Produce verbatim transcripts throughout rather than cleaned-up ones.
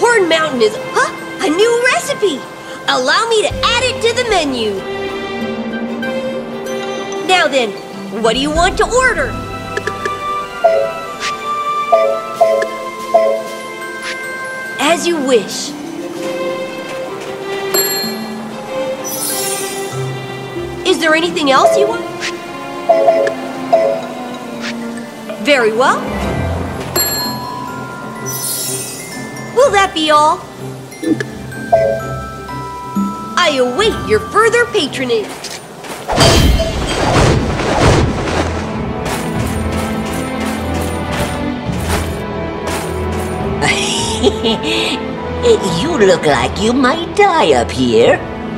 Horn Mountain is, huh? A new recipe! Allow me to add it to the menu! Now then, what do you want to order? As you wish. Is there anything else you want? Very well. Will that be all? I await your further patronage. You look like you might die up here.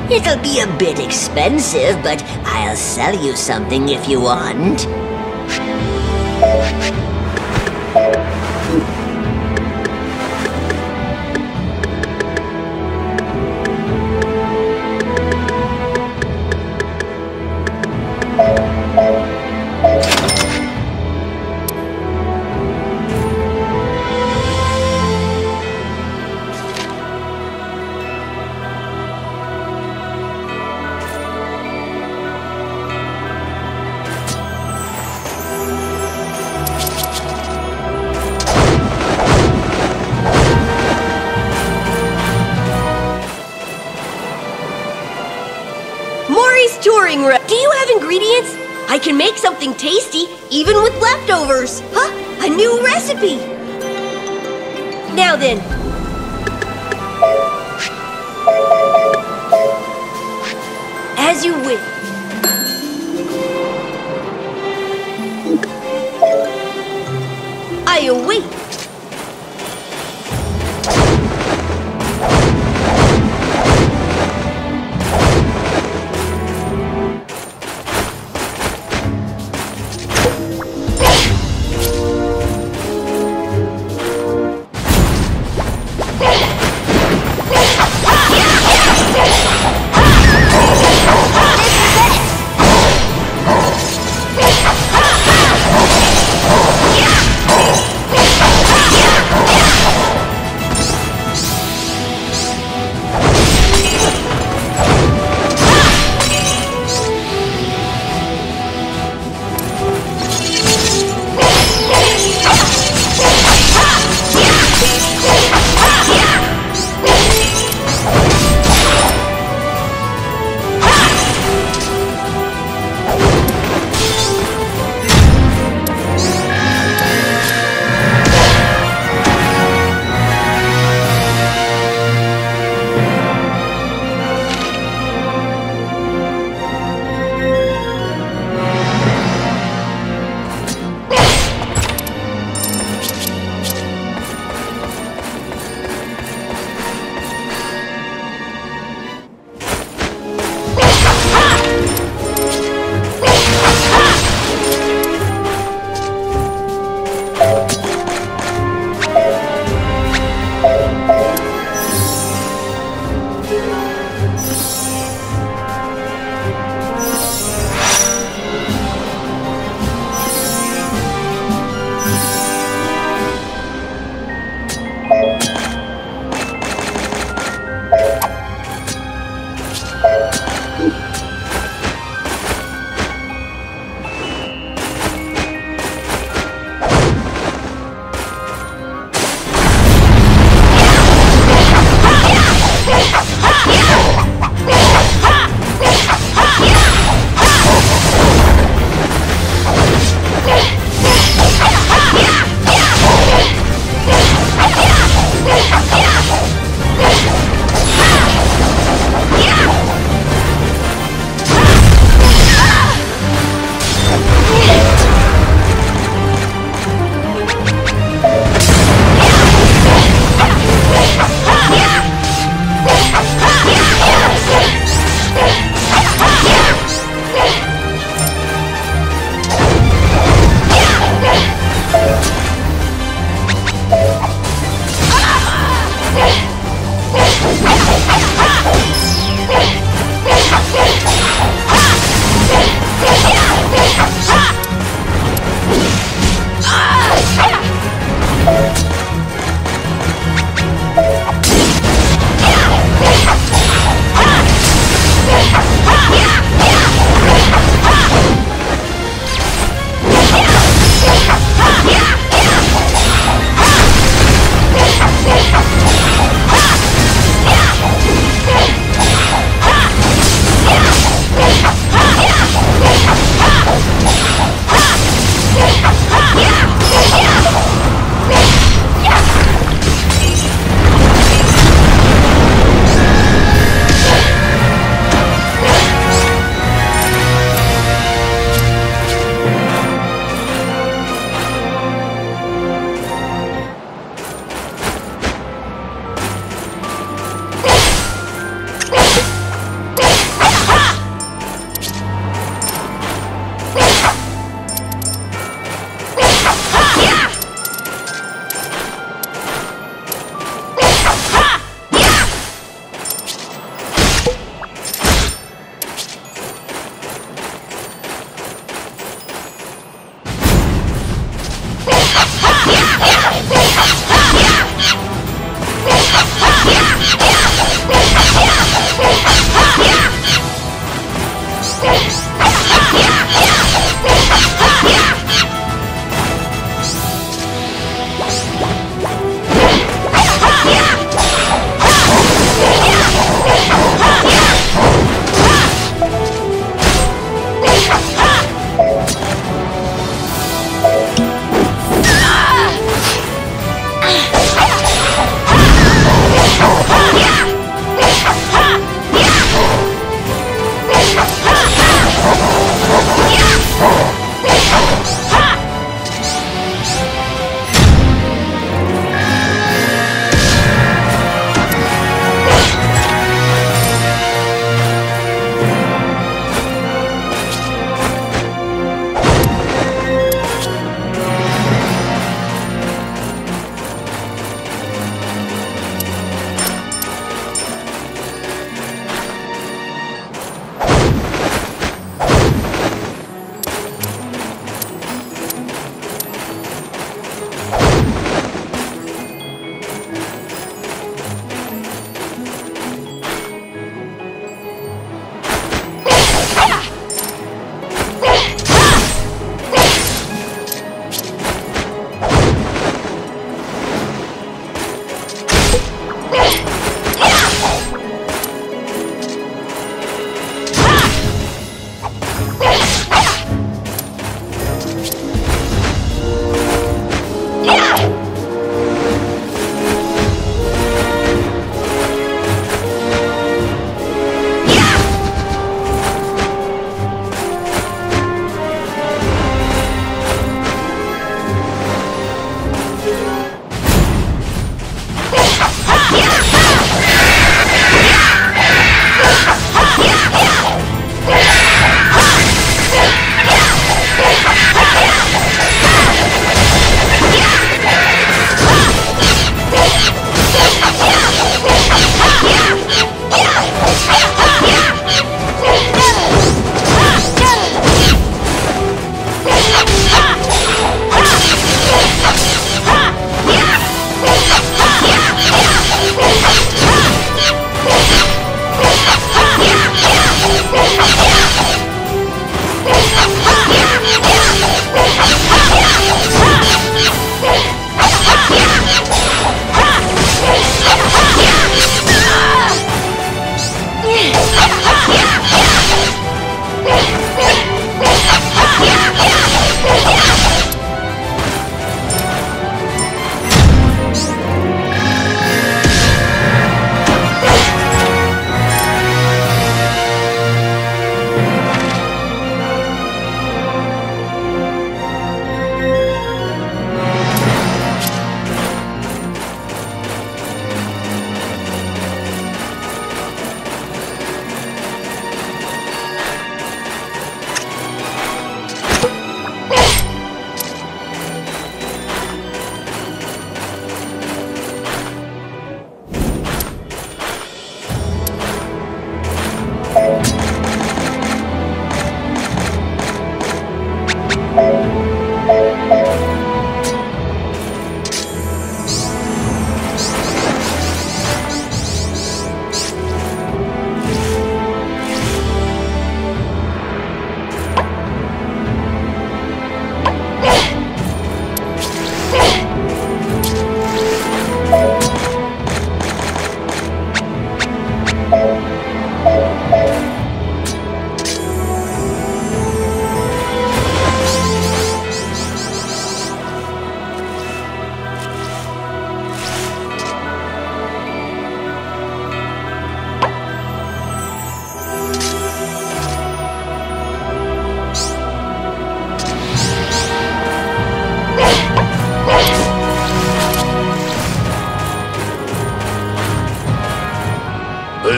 It'll be a bit expensive, but I'll sell you something if you want. Do you have ingredients? I can make something tasty, even with leftovers. Huh? A new recipe. Now then. As you wish. I await.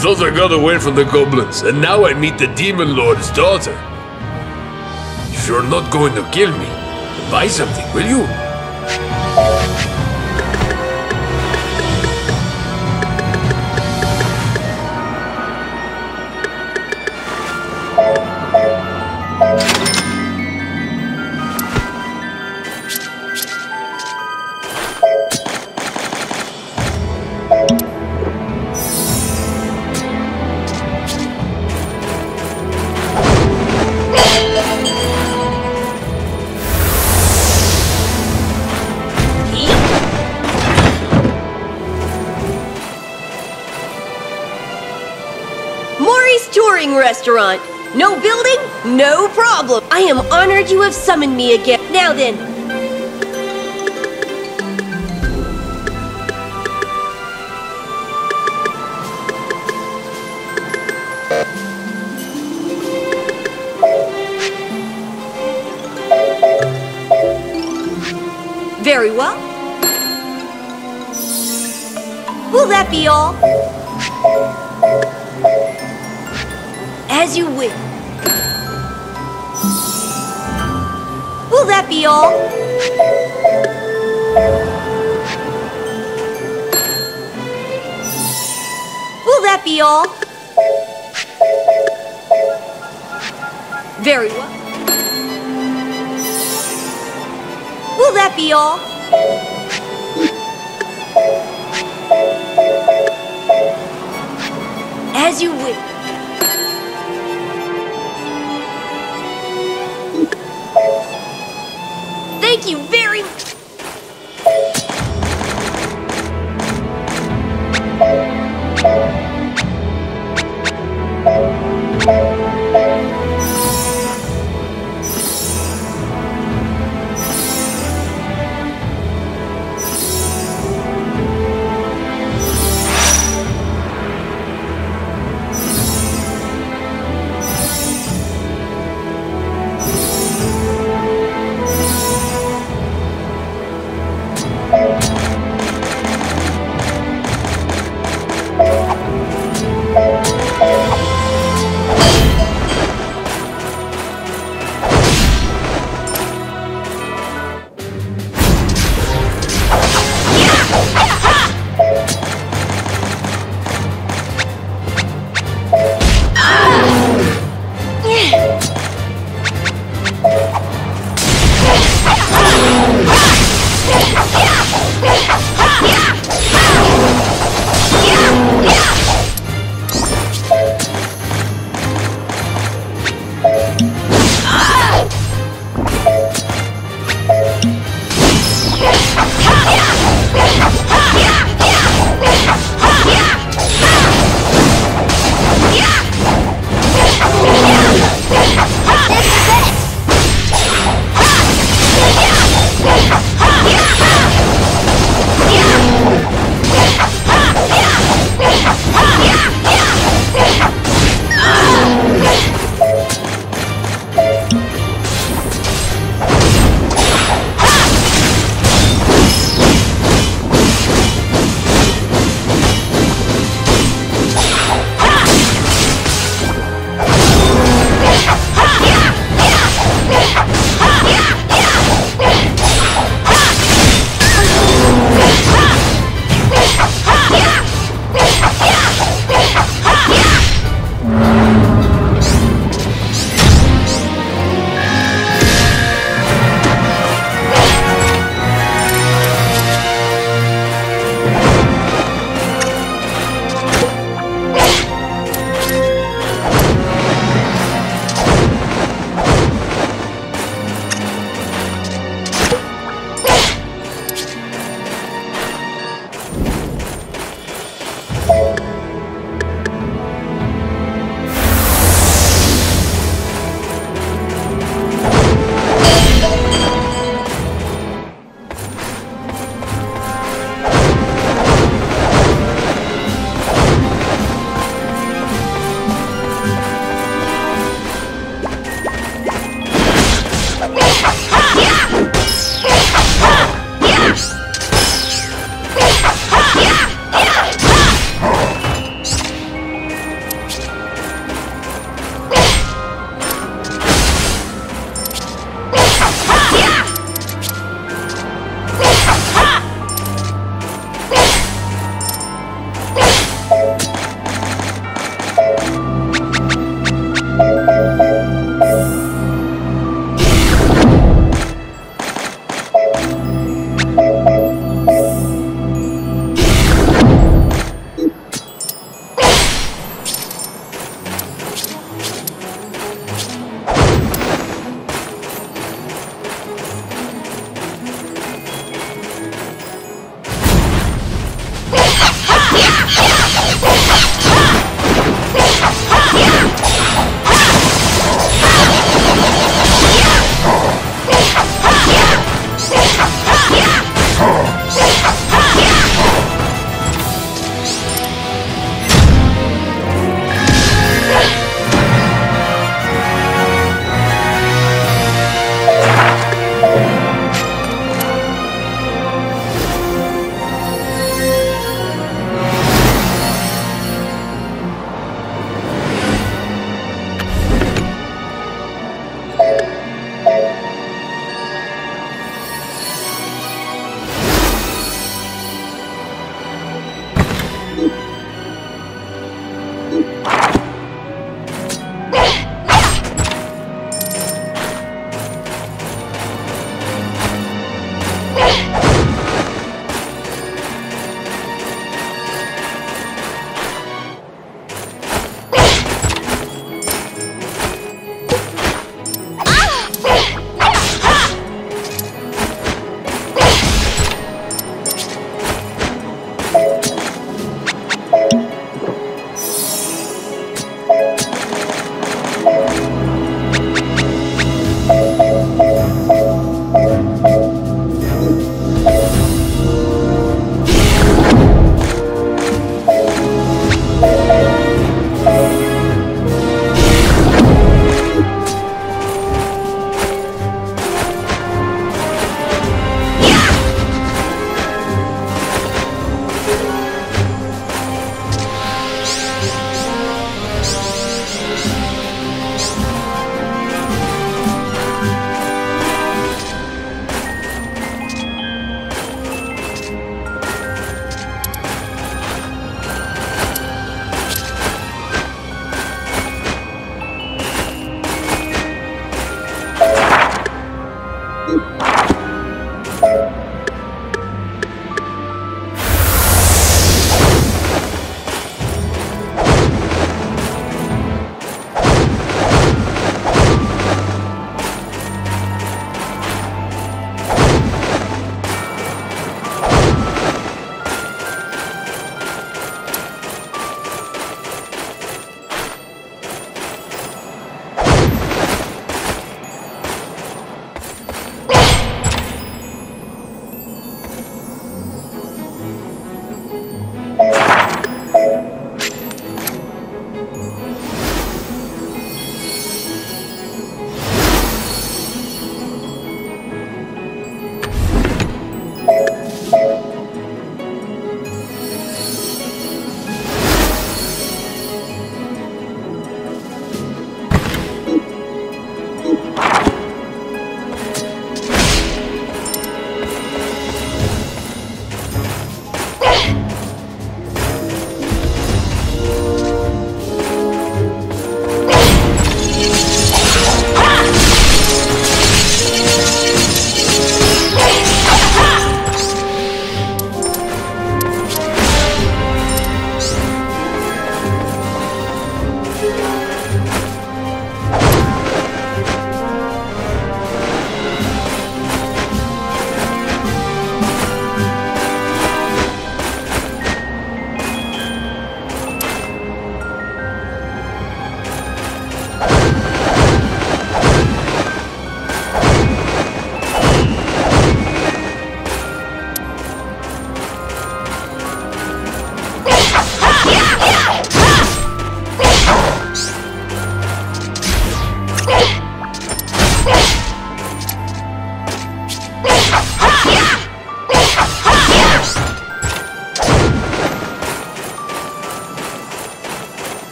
thought I got away from the goblins, and now I meet the demon lord's daughter. If you're not going to kill me, buy something, will you? Restaurant. No building, no problem. I am honored you have summoned me again. Now then. Very well. Will that be all? As you will. Will that be all? Will that be all? Very well. Will that be all? As you will. Thank you very much. Thank you.